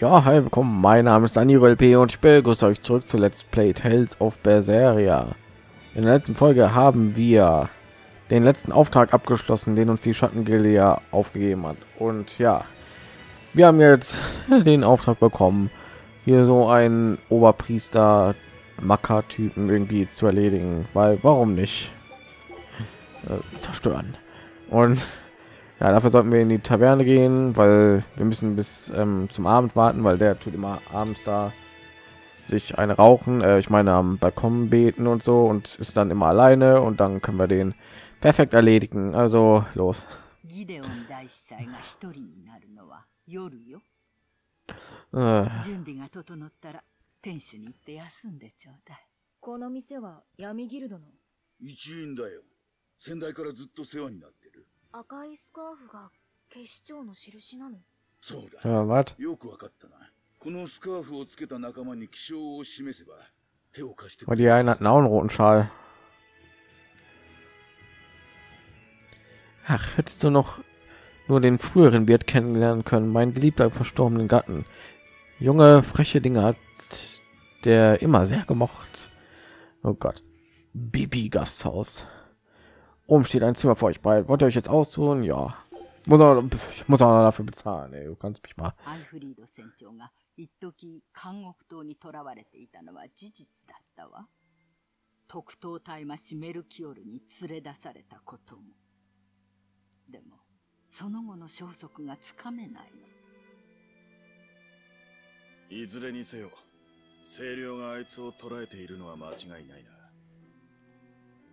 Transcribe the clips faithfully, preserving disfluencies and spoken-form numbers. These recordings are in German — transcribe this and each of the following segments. Ja, hi, willkommen. Mein Name ist DanieruLP und ich begrüße euch zurück zu Let's Play Tales of Berseria. In der letzten Folge haben wir den letzten Auftrag abgeschlossen, den uns die Schattengilde ja aufgegeben hat. Und ja, wir haben jetzt den Auftrag bekommen, hier so einen Oberpriester Macker-Typen irgendwie zu erledigen, weil warum nicht äh, zerstören. Und ja, dafür sollten wir in die Taverne gehen, weil wir müssen bis ähm, zum Abend warten, weil der tut immer abends da sich eine rauchen, äh, ich meine am Balkon beten und so, und ist dann immer alleine, und dann können wir den perfekt erledigen. Also los. Äh. 赤いスカーフが警視庁の印なの。そうだ。よくわかったな。このスカーフをつけた仲間に気象を示せば手を貸してくれる。Die einen hatten auch einen roten Schal. Ach, hättest du noch nur den früheren Wirt kennenlernen können, mein geliebter verstorbenen Gatten. Junge, freche Dinge hat der immer sehr gemocht. Oh Gott. Bibi Gasthaus. Oben steht ein Zimmer für euch bereit. Wollt ihr euch jetzt ausruhen? Ja. Muss auch, ich muss auch dafür bezahlen. Ey, du kannst mich mal.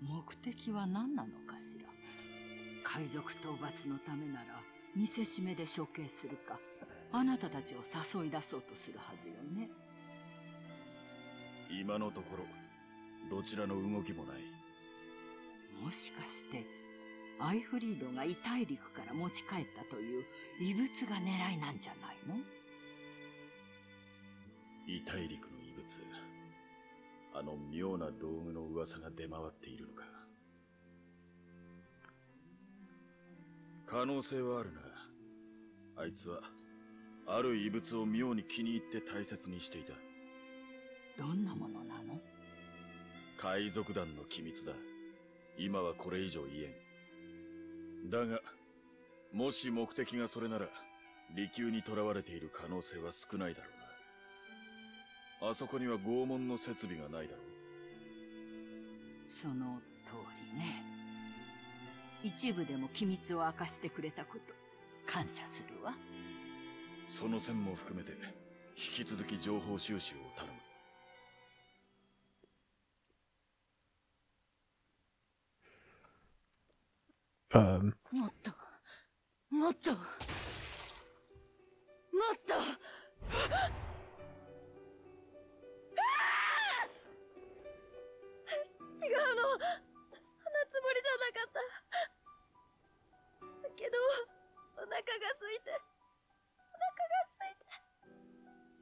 目的は何なのかしら。海賊討伐のためなら見せしめで処刑するか、あなたたちを誘い出そうとするはずよね。今のところどちらの動きもない。もしかしてアイフリードが異大陸から持ち帰ったという異物が狙いなんじゃないの？ あいたいりくの異物、あの妙な道具の噂が出回っているのか。可能性はあるな。あいつはある異物を妙に気に入って大切にしていた。どんなものなの？海賊団の機密だ。今はこれ以上言えん。だがもし目的がそれなら、利休にとらわれている可能性は少ないだろう。 あそこには拷問の設備がないだろう。その通りね。一部でも機密を明かしてくれたこと感謝するわ。その線も含めて引き続き情報収集を頼む。もっともっともっと。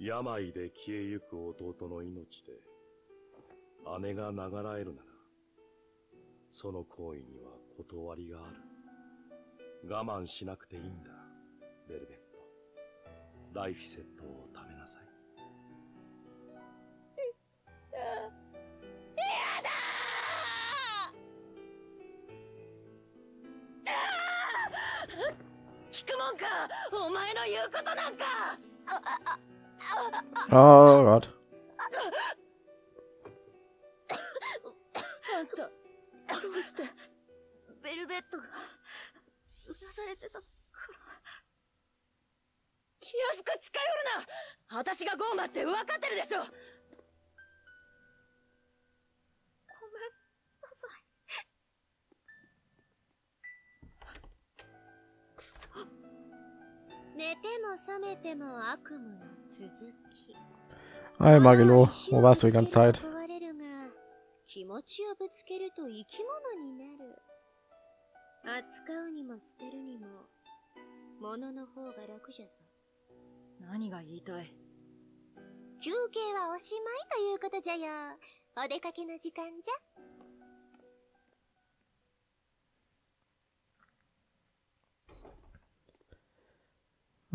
病で消えゆく弟の命で姉が長らえるなら、その行為には断りがある。我慢しなくていいんだ、ベルベット。ライフセットを食べなさい。やだー！聞くもんか、お前の言うことなんか。あああ Oh Gott. Hi Magilou, wo warst du die ganze Zeit?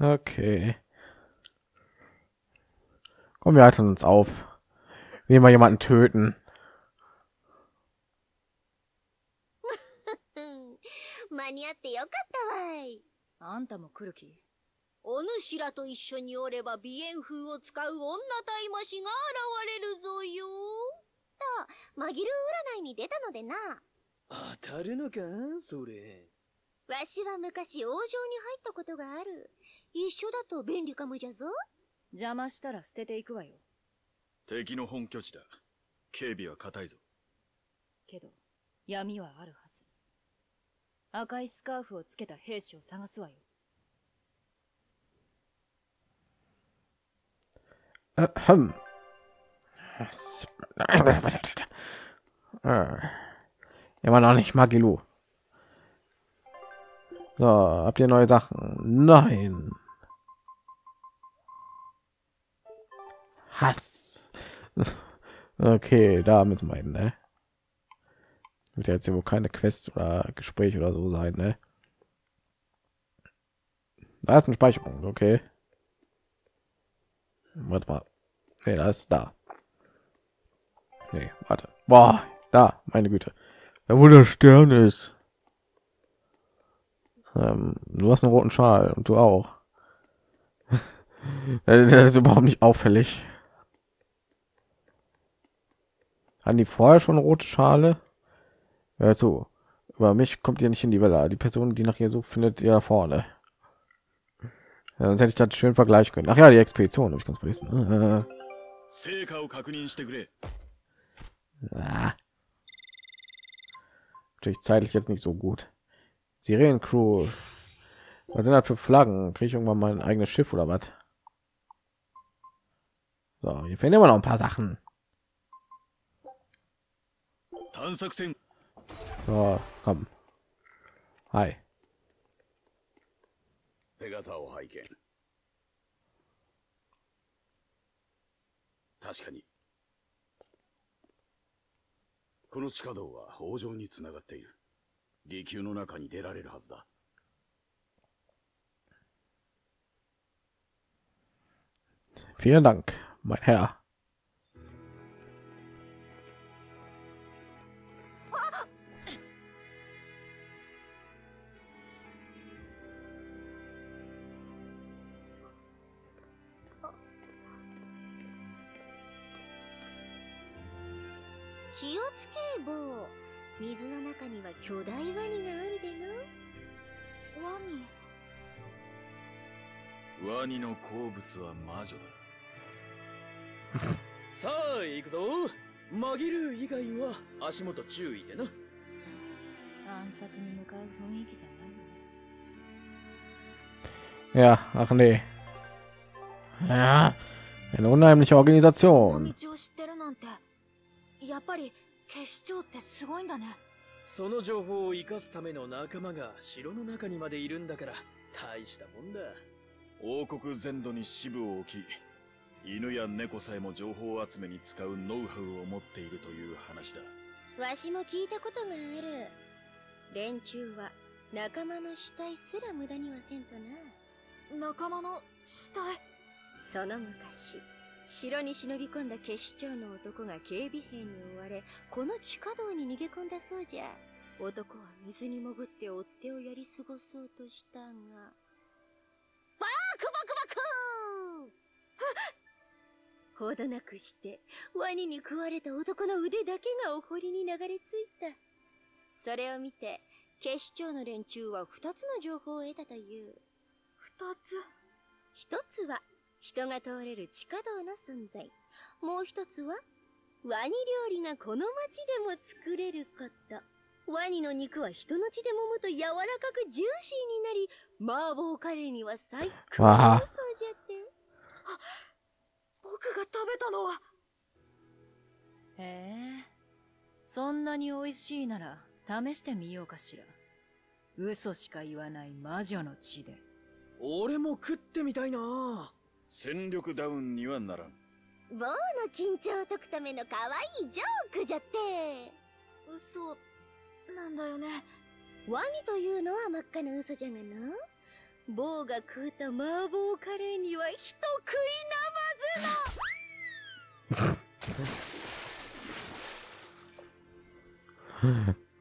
Okay. Komm, wir halten uns auf. Nehmen wir jemanden töten. Ahem. Immer noch nicht Magilou. So, habt ihr neue Sachen? Nein. Hass. Okay, damit meinen, ne? Wird ja jetzt hier wohl keine Quest oder Gespräch oder so sein, ne? Da ist eine Speicherung, okay. Warte mal. Nee, da ist da. Nee, warte. Boah, da, meine Güte. Da wo der Stern ist. Ähm, du hast einen roten Schal und du auch. Das ist überhaupt nicht auffällig. Hatten die vorher schon rote Schale? Hör zu. Über mich kommt ihr nicht in die Welle. Die Person, die nach ihr sucht, findet ihr da vorne. Ja, sonst hätte ich das schön vergleichen können. Ach ja, die Expedition habe ich ganz vergessen. Äh. Ja. Natürlich zeitlich jetzt nicht so gut. Sirenen Crew. Was sind das für Flaggen? Kriege ich irgendwann mal ein eigenes Schiff oder was? So, hier fehlen immer noch ein paar Sachen. So, komm. Hi. Vielen Dank, mein Herr. Ja, ach nee. Ja, eine unheimliche Organisation. Aha.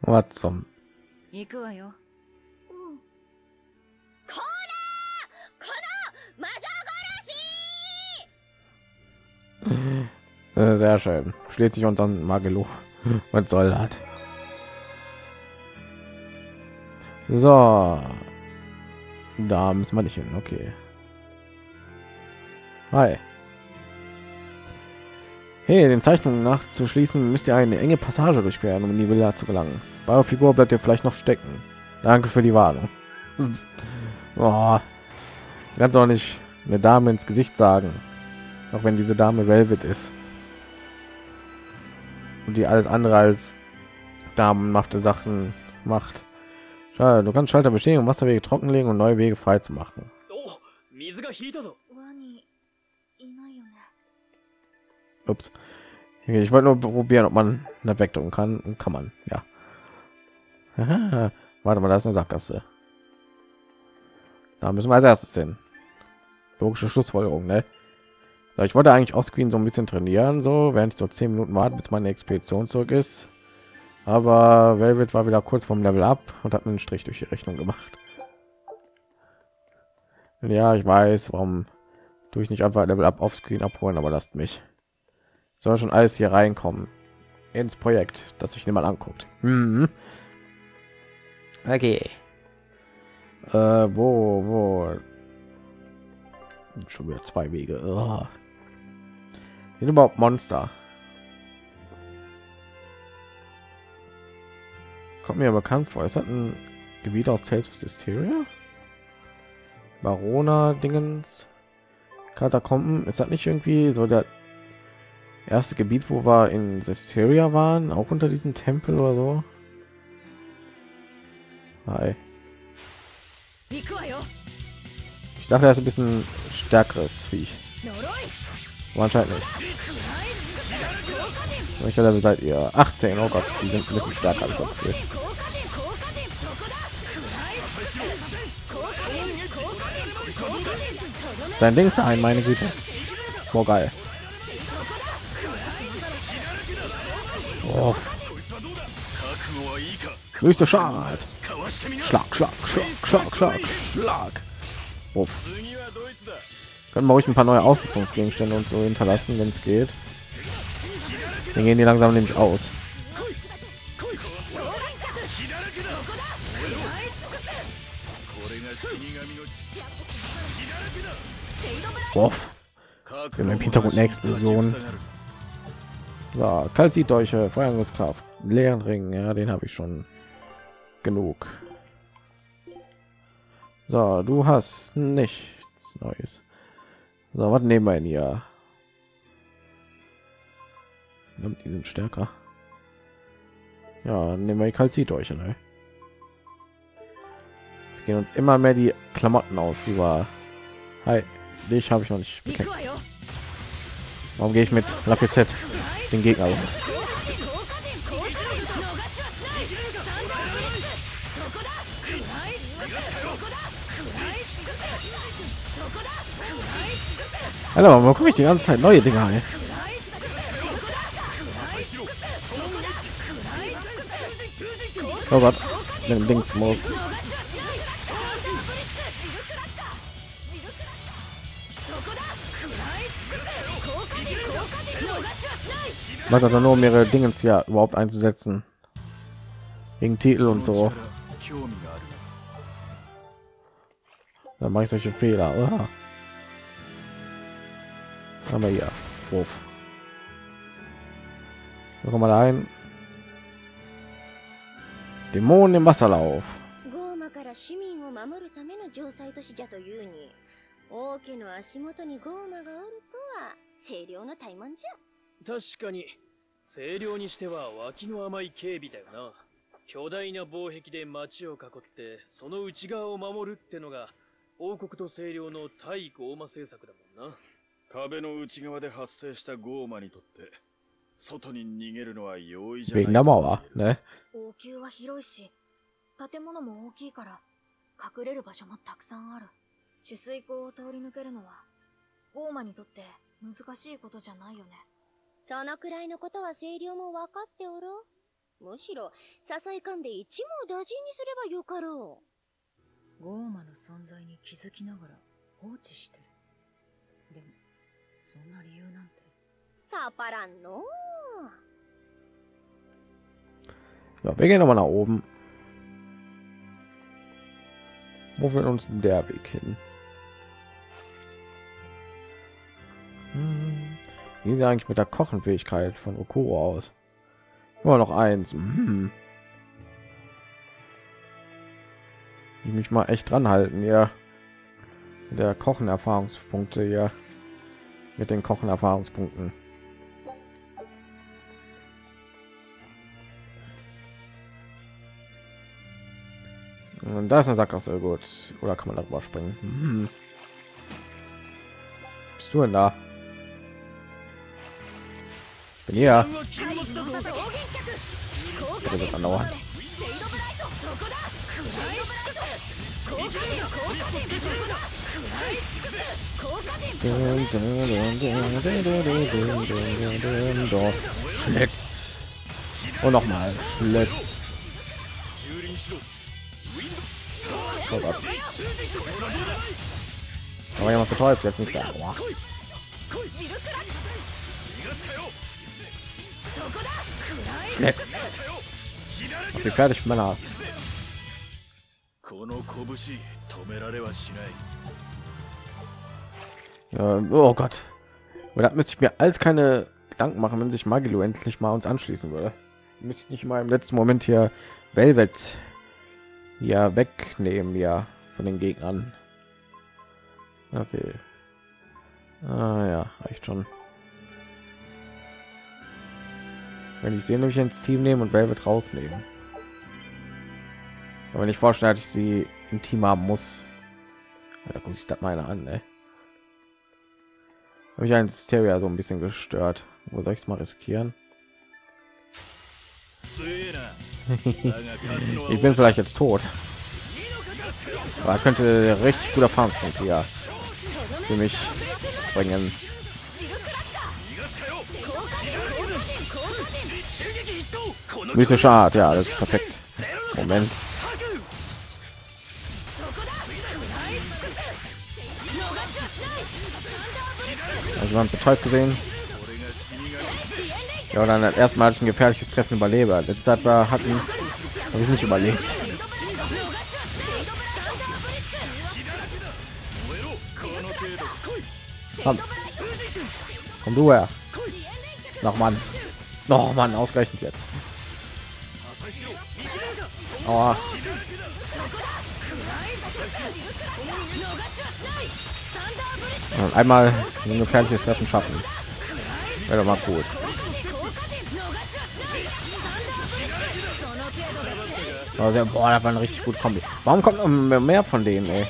Was zum? Sehr schön. Steht sich unter Magilou. Was soll das? So. Da müssen wir nicht hin. Okay. Hi. Hey, den Zeichnungen nach zu schließen, müsst ihr eine enge Passage durchqueren, um in die Villa zu gelangen. Bei der Figur bleibt ihr vielleicht noch stecken. Danke für die Warnung. Oh, ganz auch nicht eine Dame ins Gesicht sagen. Auch wenn diese Dame Velvet ist. Und die alles andere als damenhafte Sachen macht. Schade, du kannst Schalter bestehen, um Wasserwege trockenlegen und neue Wege frei zu machen. Ups. Ich wollte nur probieren, ob man das wegdrücken kann. Und kann man, ja. Aha. Warte mal, da ist eine Sackgasse. Da müssen wir als erstes hin. Logische Schlussfolgerung, ne? Ich wollte eigentlich auch Screen so ein bisschen trainieren, so während ich so zehn Minuten warte, bis meine Expedition zurück ist. Aber Velvet war wieder kurz vom Level ab und hat mir einen Strich durch die Rechnung gemacht. Und ja, ich weiß, warum tue ich nicht einfach Level up auf Screen abholen, aber lasst mich. Soll schon alles hier reinkommen ins Projekt, das sich niemand anguckt. Hm. Okay. Äh, wo, wo? Schon wieder zwei Wege. Oh. Sind überhaupt Monster? Kommt mir bekannt vor. Ist das ein Gebiet aus Tales of Zestiria? Barona Dingens Katakomben. Ist das nicht irgendwie so der erste Gebiet, wo wir in Zestiria waren, auch unter diesem Tempel oder so? Hi. Ich dachte, er ist ein bisschen stärkeres Viech. Aber anscheinend nicht. Welcher Level seid ihr? achtzehn, oh Gott, die sind ein bisschen stärker als das Gefühl. Sein Ding ist ein, meine Güte. Boah, geil. Oh. Größte Schad. Schlag, Schlag, Schlag, Schlag, Schlag, Schlag. Uff. Können wir euch ein paar neue Ausrüstungsgegenstände und so hinterlassen, wenn es geht. Dann gehen die langsam nämlich aus. Uff. Im Hintergrund eine Explosion. So, Kalzitdolche, Feuerangriffskraft, leeren Ring, ja, den habe ich schon genug. So, du hast nichts Neues. So, was nehmen wir denn hier? Die sind stärker. Ja, nehmen wir die Kalzitdolche, ne? Jetzt gehen uns immer mehr die Klamotten aus, die war. Hi, dich habe ich noch nicht bekämpft. Warum gehe ich mit Lapizette den Gegner aus? Hallo, warum gucke ich die ganze Zeit neue Dinge ein? Oh Gott, den Dings muss. Man hat nur um ihre Dingens ja überhaupt einzusetzen wegen Titel und so. Dann mache ich solche Fehler. Oder? Aber ja, Ruf. Noch mal ein. Dämonen im Wasserlauf. Wegen der Mauer, ne? そのくらいのことは清涼も分かっておろう。むしろ誘い込んで一網打尽にすればよかろう。ゴーマの存在に気づきながら放置してる。でもそんな理由なんてさっぱらんの。Ja, wir gehen nochmal nach oben. Wo führt uns denn der Weg hin? Hm. Wie sieht eigentlich mit der Kochenfähigkeit von Okuro aus? Immer noch eins. Hm. Ich mich mal echt dran halten, ja. Mit der Kochen-Erfahrungspunkte, ja. Mit den Kochen-Erfahrungspunkten. Und da ist eine Sackgasse, gut. Oder kann man darüber springen? Hm. Bist du denn da? Bin hier. Schlitz. Und noch mal Schlitz. Oh Gott. Aber jemand betäubt jetzt nicht da. Boah. Schnitz. Mach die fertig, Männer. Ähm, oh Gott. Und da müsste ich mir alles keine Gedanken machen, wenn sich Magilou endlich mal uns anschließen würde. Müsste ich nicht mal im letzten Moment hier Velvet ja wegnehmen, ja, von den Gegnern. Okay. Ah, ja, reicht schon. Wenn ich sie nämlich ins Team nehmen und Velvet rausnehmen. Aber wenn ich vorstelle, dass ich sie im Team haben muss, da gucke ich das meine an, ey. Habe ich ein Zestiria so ein bisschen gestört. Wo soll ich es mal riskieren? Ich bin vielleicht jetzt tot. Da könnte richtig guter Erfahrungspunkt hier für mich bringen. Müsse Schade, ja, das ist perfekt. Moment. Also man betäubt gesehen. Ja, dann erstmal ein gefährliches Treffen überlebe. Letzte Zeit war hatten habe ich nicht überlebt. Komm, komm du her. Noch Mann, noch Mann, ausreichend jetzt. Oh. Einmal ein gefährliches Treffen schaffen. Wäre doch mal gut. Also, boah, da war ein richtig gut Kombi. Warum kommt noch mehr von denen, ey?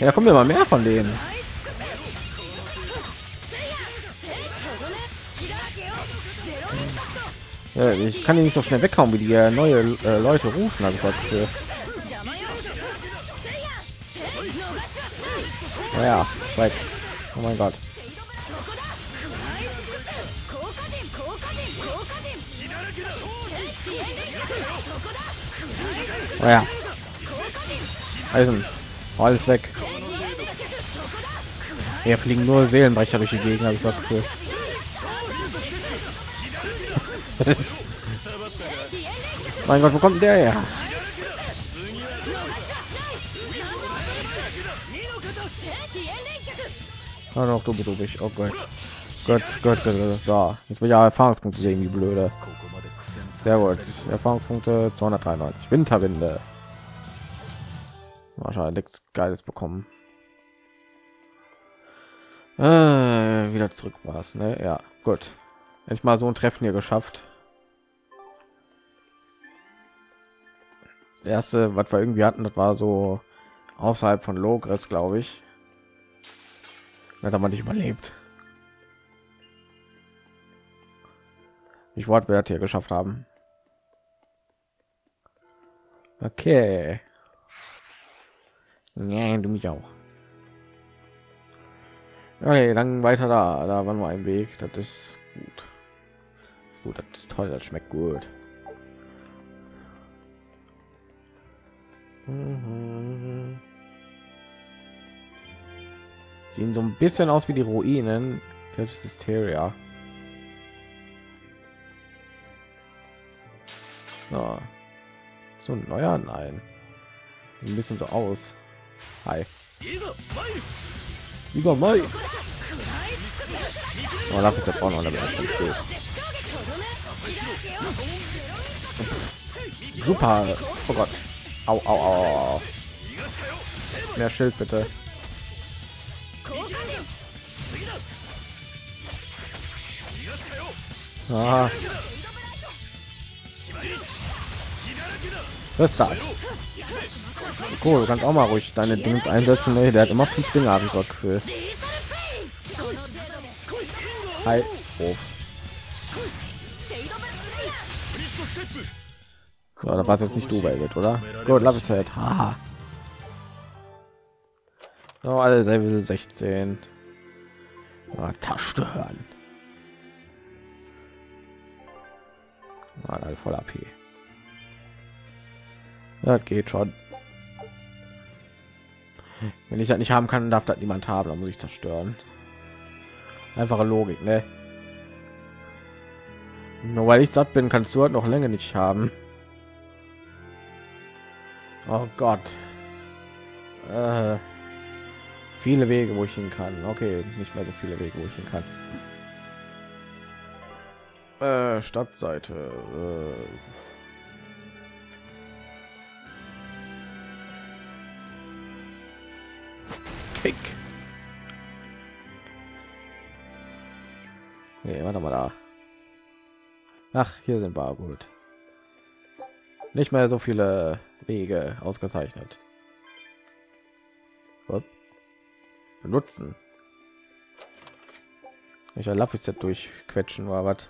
Ja, da kommen immer mehr von denen. Ja, ich kann die nicht so schnell weghauen, wie die neue äh, Leute rufen. Also das, äh ja, weg. Oh mein Gott. Oh ja. Eisen. Alles weg. Hier fliegen nur Seelenbrecher durch die Gegend, habe ich das Gefühl. Mein Gott, wo kommt der her? Oh, noch du bist ich. Oh Gott. Gott, Gott, Gott. So, jetzt will ich ja Erfahrungspunkte sehen, die blöde. Sehr gut. Erfahrungspunkte zweihundertdreiundneunzig. Winterwinde. Wahrscheinlich nichts Geiles bekommen. Äh, wieder zurück war es, ne? Ja, gut. Hätte ich mal so ein Treffen hier geschafft. Der erste, was wir irgendwie hatten, das war so außerhalb von Logres, glaube ich. Da hat man nicht überlebt. Ich wollte wir das hier geschafft haben. Okay. Nein, du mich auch. Okay, dann weiter da. Da waren wir im Weg. Das ist gut. Gut, das ist toll. Das schmeckt gut. Mhm. Sehen so ein bisschen aus wie die Ruinen des Zestiria. So. So ein neuer? Nein. Sieht ein bisschen so aus. Hi. Über Mai. Oh, da ist der vorne, ganz gut. Super. Oh Gott. Au, au, au. Mehr Schild bitte. Ah. Was ist das? Cool, du kannst auch mal ruhig deine Dings einsetzen. Ey. Der hat immer fünf Dinge, habe ich so Gefühl. Hi. Oh. So, da war es jetzt nicht du, Velvet, oder? Gut, lass es halt. Haha. So, alle selbe sechzehn. Ah, zerstören. Ah, alle voll A P. Das geht schon. Wenn ich das nicht haben kann, darf das niemand haben. Dann muss ich zerstören. Einfache Logik, ne? Nur weil ich satt bin, kannst du halt noch länger nicht haben. Oh Gott. Äh, viele Wege, wo ich hin kann. Okay, nicht mehr so viele Wege, wo ich hin kann. Äh, Stadtseite. Äh. Kick. Nee, warte mal da. Ach, hier sind wir gut. Nicht mehr so viele Wege ausgezeichnet. Hopp. Benutzen. Ich erlaube es jetzt durchquetschen oder was?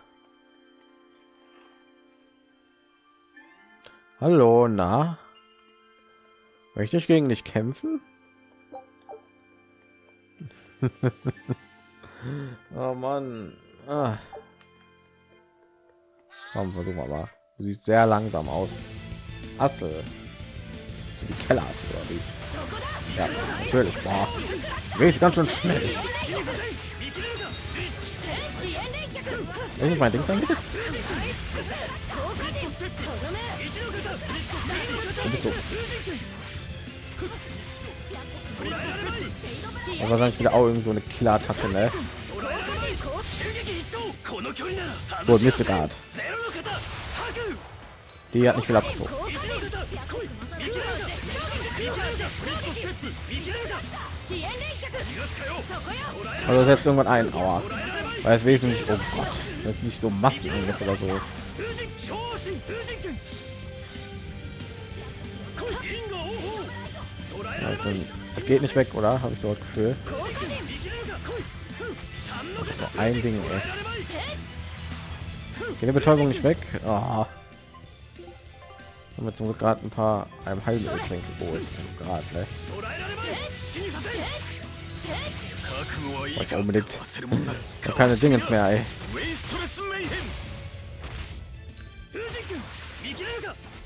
Hallo, na? Möchte ich gegen dich kämpfen? Oh Mann. Ah. Komm, versuchen wir mal. Du siehst sehr langsam aus. Assel. So die Kellerasse oder wie? Ja, natürlich. Boah. Ist ganz schön schnell. Wenn ich mein Ding sein will. Aber dann wieder auch irgend so eine Killer-Attacke, ne? So, Mystic Art. Die hat nicht viel abgezogen. Also setzt irgendwann ein, aua. Weil es wesentlich, oh Gott, das ist nicht so massiv oder so. Ja, bin, das geht nicht weg, oder? Habe ich so das Gefühl. Das ein Ding, ey. Geht die Betäubung nicht weg? Oh. Haben wir zum Glück gerade ein paar einem Heilmittelgetränk geholt. Gerade, ne? Ich unbedingt. Ich keine Dinge mehr, ey.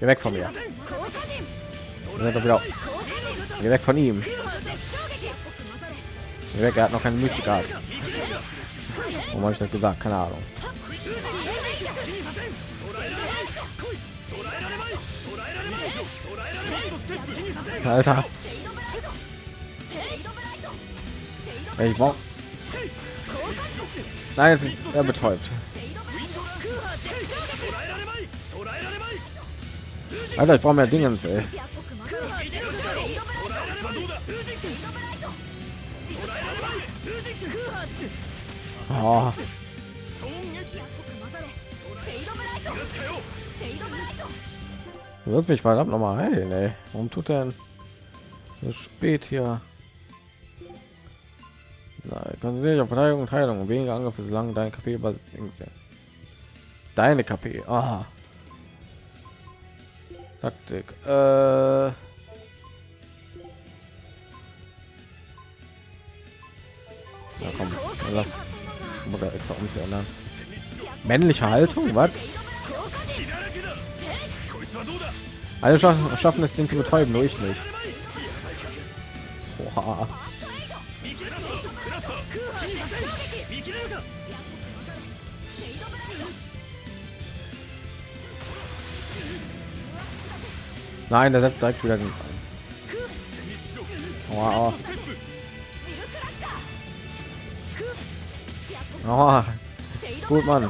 Geh weg von mir. Wieder Geh weg von ihm. Geh weg, er hat noch keine Mystik gehabt. Warum habe ich das gesagt? Keine Ahnung. Alter. Ich brauche. Nein, es ist er betäubt. Alter, ich brauche mehr Dinge. Ey. Oh. Wird mich verdammt noch mal heilen, ey. Warum tut denn so spät hier? Nein, konzentriere dich auf Verteidigung und Heilung. Weniger Angriff ist lang dein K P über deine K P. Ah. Taktik. Äh das muss ja extra um zu ändern. Männliche Haltung, was? Alle schaffen, schaffen es, den zu betäuben, nur ich nicht. Boah. Nein, der setzt direkt wieder nichts ein. Wow. Oh, gut, Mann.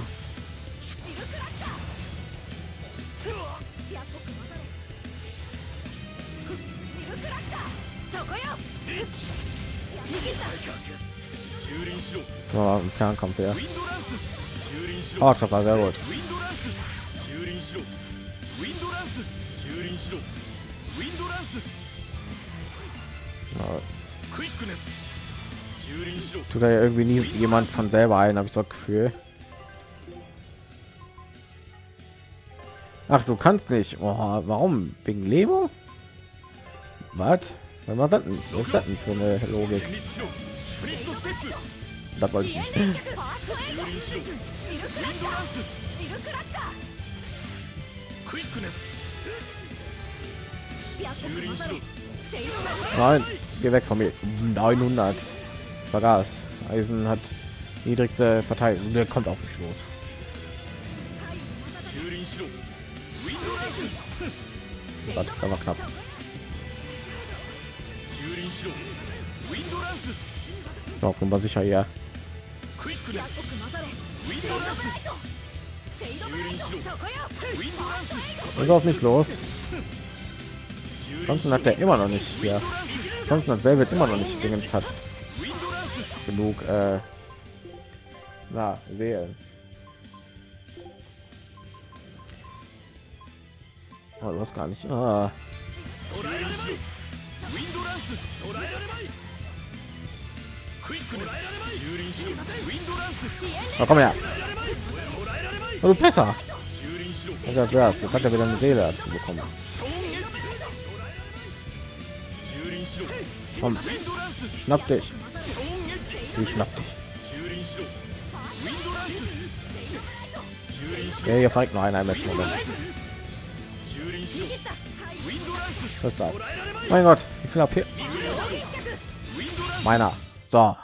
Oh, im Fernkampf her. Oh, das war sehr gut. Tut da ja irgendwie nie jemand von selber ein, habe ich so das Gefühl. Ach, du kannst nicht. Oh, warum? Wegen Leber? Was? Wenn man das nicht, was ist das denn für eine Logik? Das wollte ich nicht. Nein, geh weg von mir. neunhundert. Vergaß. Eisen hat niedrigste Verteidigung. Der kommt auf mich los. Das war knapp. Auch immer sicher, ja. Und auf mich los. Sonst hat er immer noch nicht hier. Sonst hat Velvet immer noch nicht Dingens hat genug. Äh, na, Seelen. Oh, was gar nicht. Ah. Oh, komm her. Oh, du besser. Jetzt hat er wieder eine Seele dazu bekommen. Komm. Schnapp dich. Du schnapp dich. Ja, hier fragt noch einer im letzten Moment. Was da? Mein Gott, wie viel A P? Meiner. So.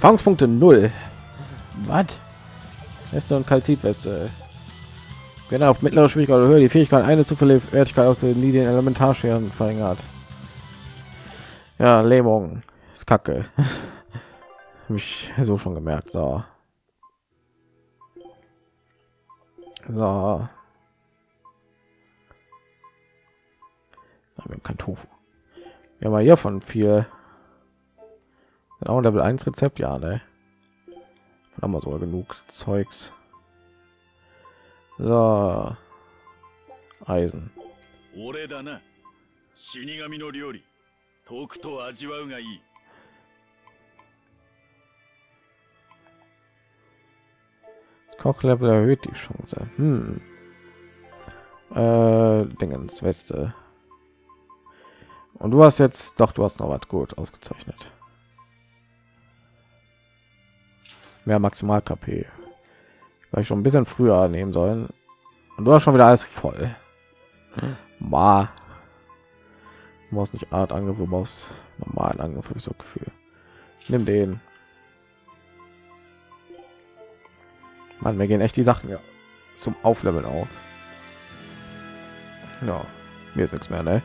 Fangspunkte null. Was? Weste und Kalzitweste. Wenn er auf mittlere Schwierigkeit oder höher die Fähigkeit eine Zufälligwertigkeit aus den Linien Elementarscheren verringert. Ja, Lähmung ist kacke. Habe ich so schon gemerkt. So. So. Wir haben kein Tofu. Ja, aber hier von viel. Genau, Level eins Rezept, ja, ne? Haben wir sogar genug Zeugs. So. Eisen. Das Kochlevel erhöht die Chance. Hm. Äh, Dingens, Weste. Und du hast jetzt doch, du hast noch was gut ausgezeichnet. Mehr maximal K P, weil ich schon ein bisschen früher nehmen sollen. Und du hast schon wieder alles voll. Ma, du brauchst nicht Art Angriff, du brauchst normalen Angriff, hab ich so ein Gefühl. Nimm den. Mann, wir gehen echt die Sachen ja zum Aufleveln aus. Ja, mir ist nichts mehr, ne?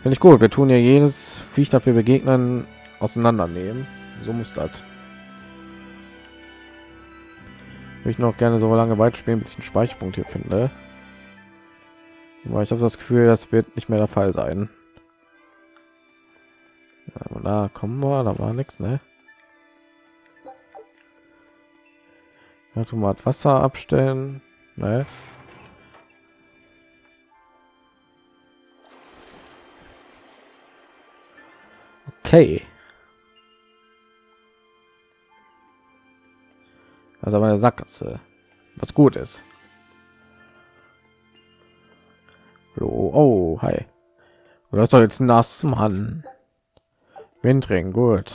Finde ich gut. Wir tun ja jedes Viech, das wir begegnen, auseinandernehmen. So muss das. Will ich noch gerne so lange weit spielen, bis ich einen Speicherpunkt hier finde. Aber ich habe das Gefühl, das wird nicht mehr der Fall sein. Aber da kommen wir, da war nichts, ne? Automat Wasser abstellen, ne? Okay. Also meine Sackgasse, was gut ist. Oh, hi. Du hast doch jetzt nass, Mann. Windring, gut.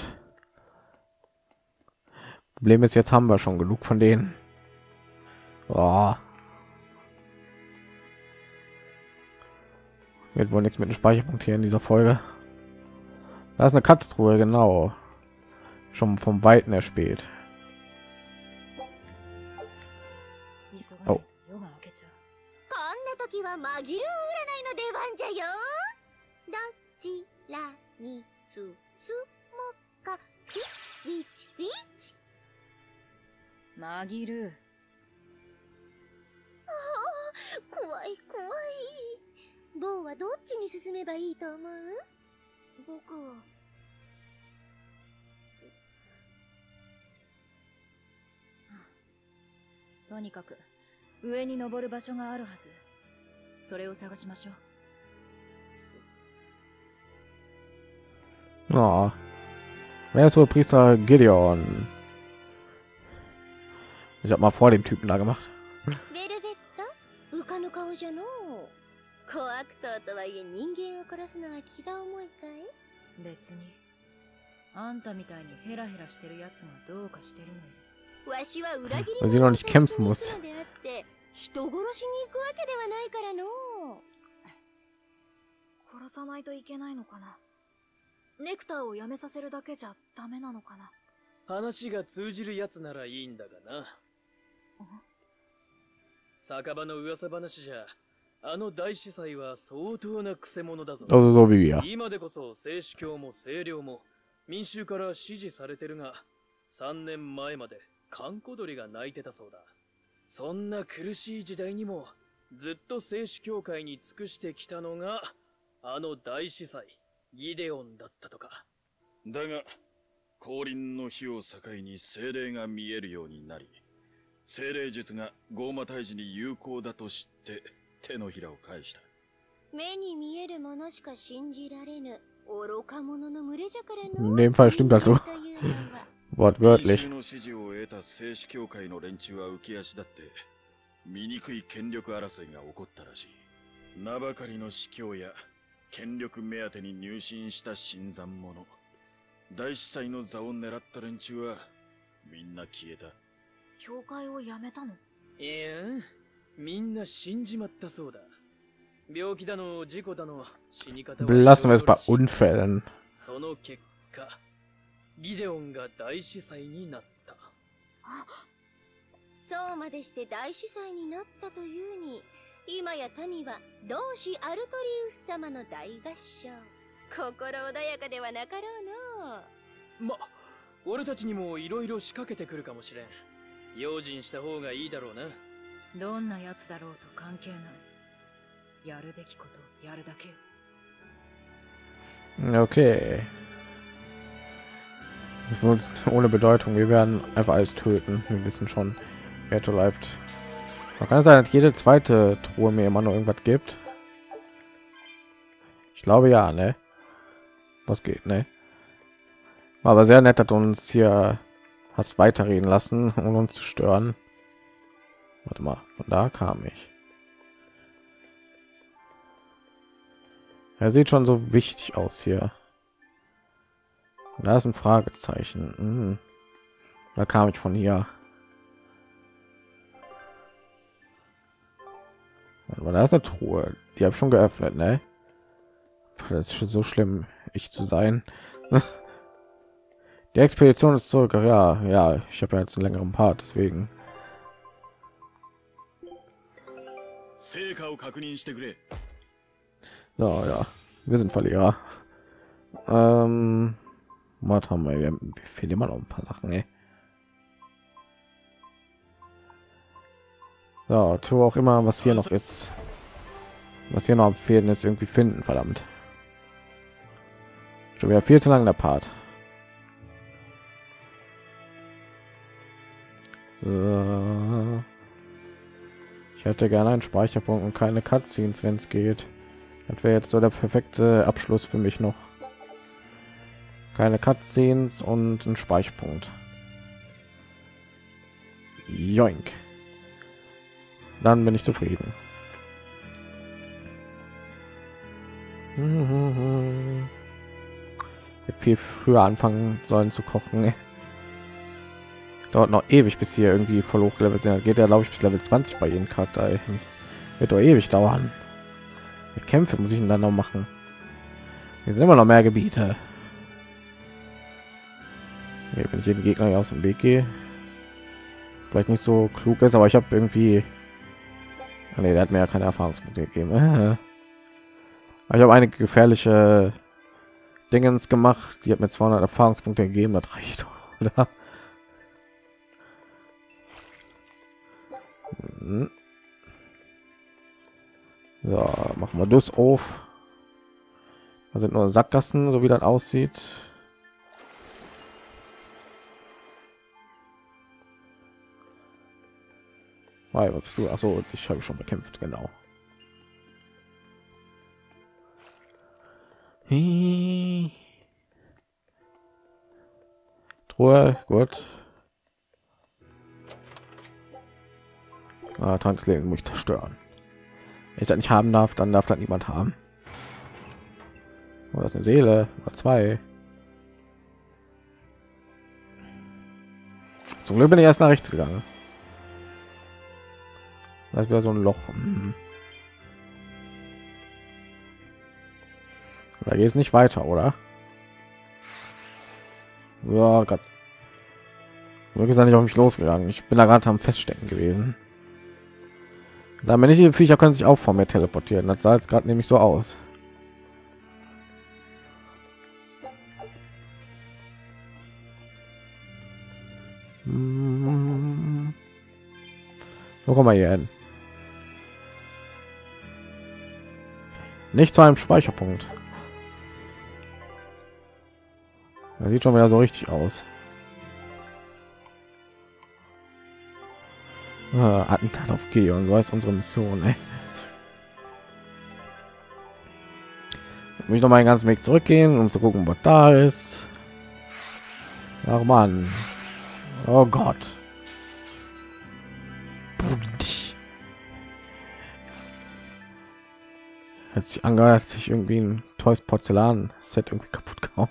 Problem ist, jetzt haben wir schon genug von denen. Oh. Wird wohl nichts mit dem Speicherpunkt hier in dieser Folge. Da ist eine Katztruhe, genau. Schon vom Weiten erspäht. Oh. Magilou. Oh. Wer ist wohl Priester Gideon? Ich habe mal vor dem Typen da gemacht. Velvet? Weil sie noch nicht kämpfen muss. Also so wie wir. In dem Fall stimmt also wortwörtlich. Belassen wir es bei Unfällen. Okay. Das wird uns ohne Bedeutung. Wir werden einfach alles töten. Wir wissen schon, wer da läuft. Man kann sein, dass jede zweite Truhe mir immer noch irgendwas gibt. Ich glaube ja, ne? Was geht, ne? War aber sehr nett, dass du uns hier hast weiterreden lassen, um uns zu stören. Warte mal, von da kam ich. Er sieht schon so wichtig aus hier. Da ist ein Fragezeichen. Hm. Da kam ich von hier. Aber da ist eine Truhe. Die habe ich schon geöffnet, ne? Das ist schon so schlimm, ich zu sein. Die Expedition ist zurück. Ja, ja, ich habe ja jetzt einen längeren Part, deswegen. Ja, ja, wir sind Verlierer. Ähm, was haben wir? Wir fehlen immer noch ein paar Sachen. Ey. Ja, tu auch immer, was hier noch ist. Was hier noch fehlen ist, irgendwie finden, verdammt. Schon wieder viel zu lang der Part. So. Ich hätte gerne einen Speicherpunkt und keine Cutscenes, wenn es geht. Das wäre jetzt so der perfekte Abschluss für mich noch. Keine Cutscenes und ein Speicherpunkt. Joink. Dann bin ich zufrieden. viel früher anfangen sollen zu kochen. Dauert noch ewig, bis hier irgendwie voll hochgelevelt sind. Geht ja, glaube ich, bis Level zwanzig bei jedem Charakter. Wird doch ewig dauern. Mit Kämpfe muss ich ihn dann noch machen. Hier sind immer noch mehr Gebiete. Okay, wenn ich jeden Gegner aus dem Weg gehe, vielleicht nicht so klug ist, aber ich habe irgendwie... Nee, der hat mir ja keine Erfahrungspunkte gegeben. Aber ich habe eine gefährliche Dingens gemacht, die hat mir zweihundert Erfahrungspunkte gegeben, das reicht, oder? So, machen wir das auf. Da sind nur Sackgassen, so wie das aussieht. Hey, was bist du? Achso, ich habe schon bekämpft, genau. Hi. Truhe, gut. Ah, Transleben muss ich zerstören. Wenn ich das nicht haben darf, dann darf das niemand haben. Oder oh, ist eine Seele oder zwei. Zum Glück bin ich erst nach rechts gegangen. Das wäre so ein Loch. Hm. Da geht es nicht weiter, oder? Ja, Gott. Wirklich ist er nicht auf mich losgegangen. Ich bin da gerade am Feststecken gewesen. Da bin ich die Viecher können sich auch vor mir teleportieren. Das sah jetzt gerade nämlich so aus. Hm. Wo kommen wir hier hin? Nicht zu einem Speicherpunkt. Das sieht schon wieder so richtig aus. Äh, Attentat auf Gideon, so heißt unsere Mission. Ey. Ich muss noch mal einen ganzen Weg zurückgehen, um zu gucken, was da ist. Ach man, oh Gott. Hat sich angehört, dass ich irgendwie ein tolles Porzellan-Set irgendwie kaputt gehauen.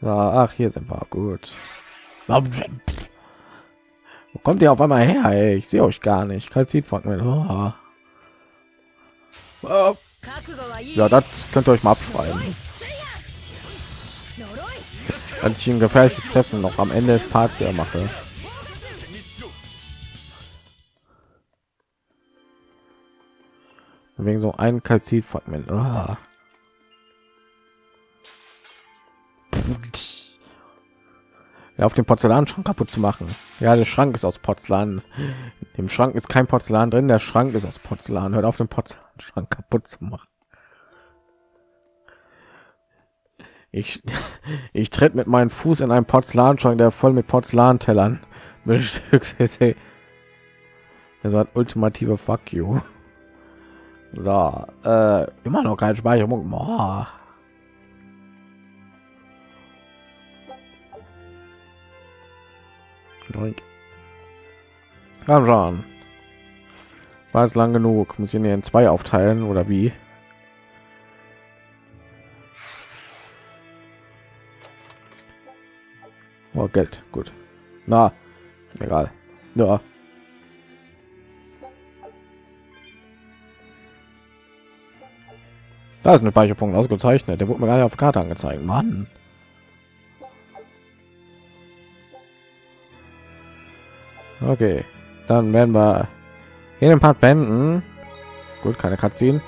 Ja, ach, hier sind wir gut. Wo kommt ihr auf einmal her? Ey? Ich sehe euch gar nicht. Kalzit von mir. Oh. Oh. Ja, das könnt ihr euch mal abschreiben. Wenn ich ein gefährliches Treffen noch am Ende des Parts hier mache. Wegen so ein Kalzitfragment. Oh. Ja, auf dem Porzellan schon kaputt zu machen. Ja, der Schrank ist aus Porzellan. Im Schrank ist kein Porzellan drin. Der Schrank ist aus Porzellan. Hört auf, den Porzellanschrank kaputt zu machen. Ich, ich tritt mit meinem Fuß in einen Porzellanschrank, der voll mit Porzellantellern bestückt ist. Das war ein ultimative Fuck you. So, äh, immer noch kein Speicherpunkt. Boah. Komm schon. War es lang genug. Muss ich ihn in zwei aufteilen oder wie? Oh, Geld. Gut. Na, egal. Ja. Da ist ein Speicherpunkt ausgezeichnet. Der wurde mir gar nicht auf der Karte angezeigt. Mann. Okay. Dann werden wir in den Part beenden. Gut, keine Cutscene. In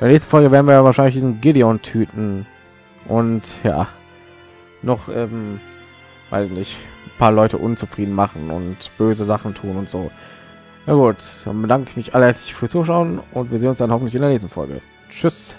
der nächsten Folge werden wir wahrscheinlich diesen Gideon töten. Und ja, noch, ähm, weiß nicht, ein paar Leute unzufrieden machen und böse Sachen tun und so. Na gut, dann bedanke ich mich allerherzlich fürs Zuschauen und wir sehen uns dann hoffentlich in der nächsten Folge. Tschüss.